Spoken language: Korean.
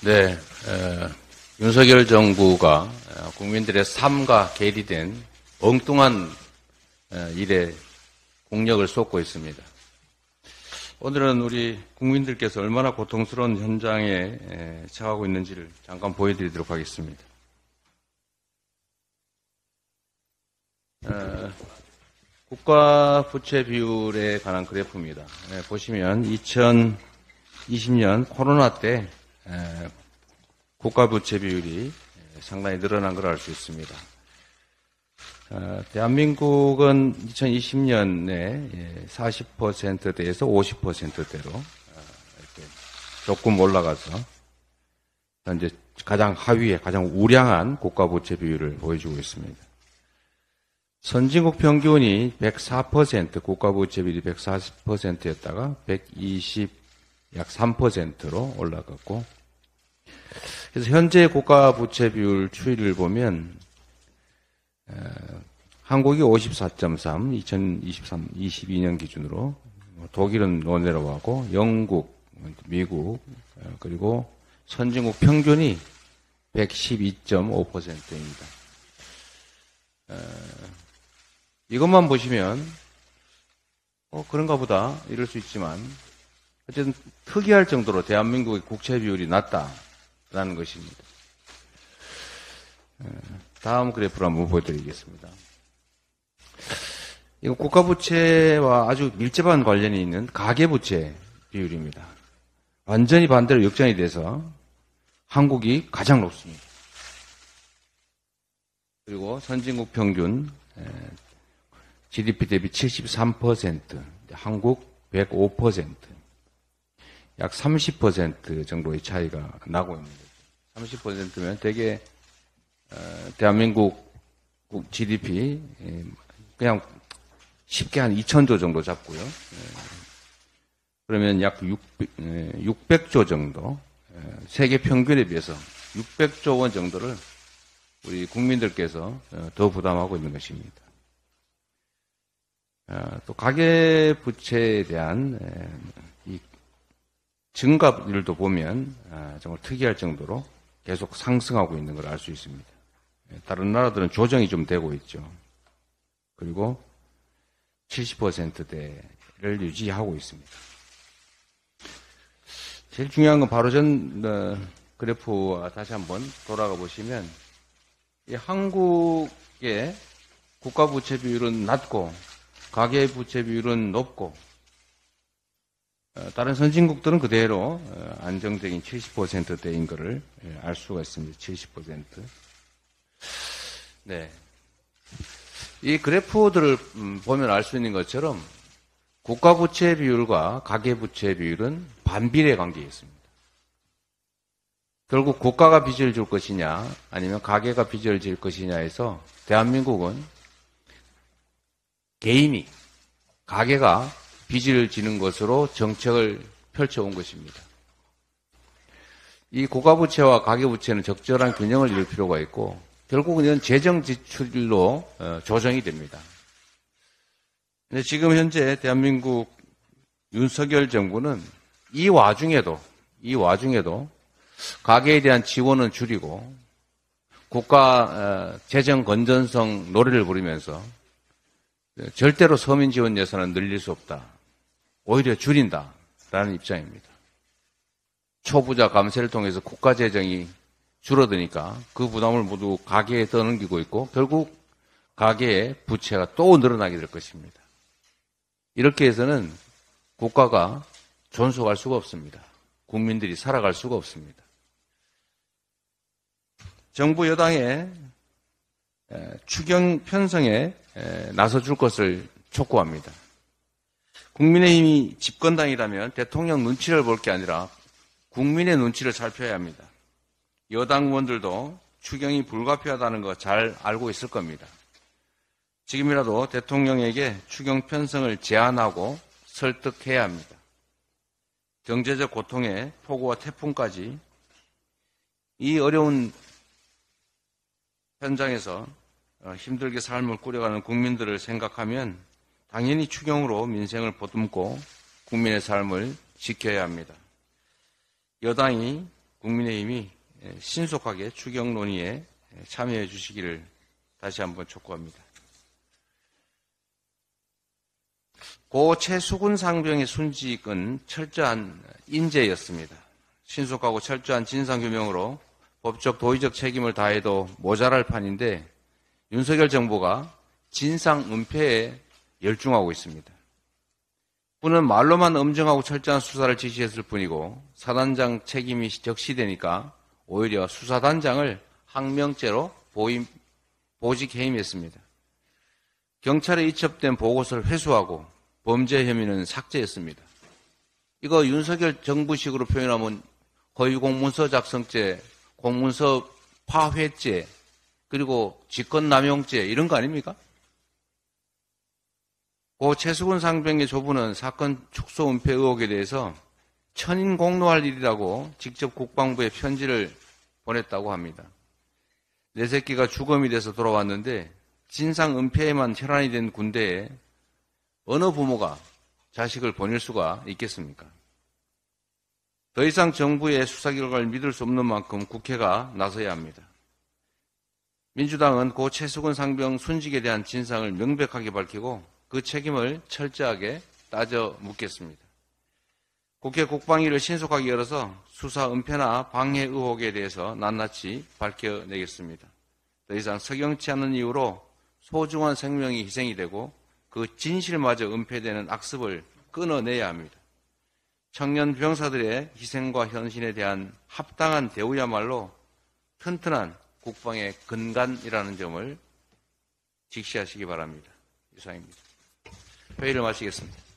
네, 윤석열 정부가 국민들의 삶과 괴리된 엉뚱한 일에 공력을 쏟고 있습니다. 오늘은 우리 국민들께서 얼마나 고통스러운 현장에 처하고 있는지를 잠깐 보여드리도록 하겠습니다. 국가 부채 비율에 관한 그래프입니다. 보시면 2020년 코로나 때 국가 부채 비율이 상당히 늘어난 걸 알 수 있습니다. 대한민국은 2020년에 40%대에서 50%대로 이렇게 조금 올라가서 현재 가장 하위에 가장 우량한 국가 부채 비율을 보여주고 있습니다. 선진국 평균이 104%, 국가 부채 비율이 140%였다가 120.3%로 올라갔고, 그래서 현재 국가 부채 비율 추이를 보면 한국이 54.3, 2022년 기준으로, 독일은 내려가고, 영국, 미국, 그리고 선진국 평균이 112.5%입니다. 이것만 보시면 그런가 보다 이럴 수 있지만, 어쨌든 특이할 정도로 대한민국의 국채 비율이 낮다라는 것입니다. 다음 그래프를 한번 보여드리겠습니다. 이거 국가부채와 아주 밀접한 관련이 있는 가계부채 비율입니다. 완전히 반대로 역전이 돼서 한국이 가장 높습니다. 그리고 선진국 평균 GDP 대비 73%, 한국 105%, 약 30% 정도의 차이가 나고 있습니다. 30%면 되게 대한민국 GDP 그냥 쉽게 한 2,000조 정도 잡고요. 그러면 약 600조 정도, 세계 평균에 비해서 600조 원 정도를 우리 국민들께서 더 부담하고 있는 것입니다. 또 가계 부채에 대한 이 증가율도 보면 정말 특이할 정도로 계속 상승하고 있는 걸 알 수 있습니다. 다른 나라들은 조정이 좀 되고 있죠. 그리고 70%대를 유지하고 있습니다. 제일 중요한 건 바로 전 그래프와 다시 한번 돌아가 보시면, 이 한국의 국가 부채 비율은 낮고 가계 부채 비율은 높고, 다른 선진국들은 그대로 안정적인 70%대인 것을 알 수가 있습니다. 70%. 네. 이 그래프들을 보면 알 수 있는 것처럼 국가 부채 비율과 가계 부채 비율은 반비례 관계에 있습니다. 결국 국가가 빚을 줄 것이냐 아니면 가계가 빚을 질 것이냐에서 대한민국은 개인이, 가계가 빚을 지는 것으로 정책을 펼쳐온 것입니다. 이 국가부채와 가계부채는 적절한 균형을 이룰 필요가 있고, 결국은 이건 재정지출로 조정이 됩니다. 근데 지금 현재 대한민국 윤석열 정부는 이 와중에도 가계에 대한 지원은 줄이고 국가 재정 건전성 노래를 부르면서 절대로 서민 지원 예산은 늘릴 수 없다, 오히려 줄인다라는 입장입니다. 초부자 감세를 통해서 국가 재정이 줄어드니까 그 부담을 모두 가계에 떠넘기고 있고, 결국 가계의 부채가 또 늘어나게 될 것입니다. 이렇게 해서는 국가가 존속할 수가 없습니다. 국민들이 살아갈 수가 없습니다. 정부 여당의 추경 편성에 나서줄 것을 촉구합니다. 국민의힘이 집권당이라면 대통령 눈치를 볼 게 아니라 국민의 눈치를 살펴야 합니다. 여당 의원들도 추경이 불가피하다는 거 잘 알고 있을 겁니다. 지금이라도 대통령에게 추경 편성을 제안하고 설득해야 합니다. 경제적 고통에 폭우와 태풍까지 이 어려운 현장에서 힘들게 삶을 꾸려가는 국민들을 생각하면 당연히 추경으로 민생을 보듬고 국민의 삶을 지켜야 합니다. 여당이 국민의힘이 신속하게 추경 논의에 참여해 주시기를 다시 한번 촉구합니다. 고 최수근 상병의 순직은 철저한 인재였습니다. 신속하고 철저한 진상규명으로 법적 도의적 책임을 다해도 모자랄 판인데 윤석열 정부가 진상 은폐에 열중하고 있습니다. 군은 말로만 엄정하고 철저한 수사를 지시했을 뿐이고 사단장 책임이 적시되니까 오히려 수사단장을 항명죄로 보직 해임했습니다. 경찰에 이첩된 보고서를 회수하고 범죄 혐의는 삭제했습니다. 이거 윤석열 정부식으로 표현하면 거의 공문서 작성죄, 공문서 파회죄, 그리고 직권남용죄 이런 거 아닙니까? 고 최수근 상병의 조부는 사건 축소 은폐 의혹에 대해서 천인 공로할 일이라고 직접 국방부에 편지를 보냈다고 합니다. 내 새끼가 주검이 돼서 돌아왔는데 진상 은폐에만 혈안이 된 군대에 어느 부모가 자식을 보낼 수가 있겠습니까? 더 이상 정부의 수사 결과를 믿을 수 없는 만큼 국회가 나서야 합니다. 민주당은 고 최수근 상병 순직에 대한 진상을 명백하게 밝히고 그 책임을 철저하게 따져 묻겠습니다. 국회 국방위를 신속하게 열어서 수사 은폐나 방해 의혹에 대해서 낱낱이 밝혀내겠습니다. 더 이상 석영치 않은 이유로 소중한 생명이 희생이 되고 그 진실마저 은폐되는 악습을 끊어내야 합니다. 청년 병사들의 희생과 헌신에 대한 합당한 대우야말로 튼튼한 국방의 근간이라는 점을 직시하시기 바랍니다. 이상입니다. 회의를 마치겠습니다.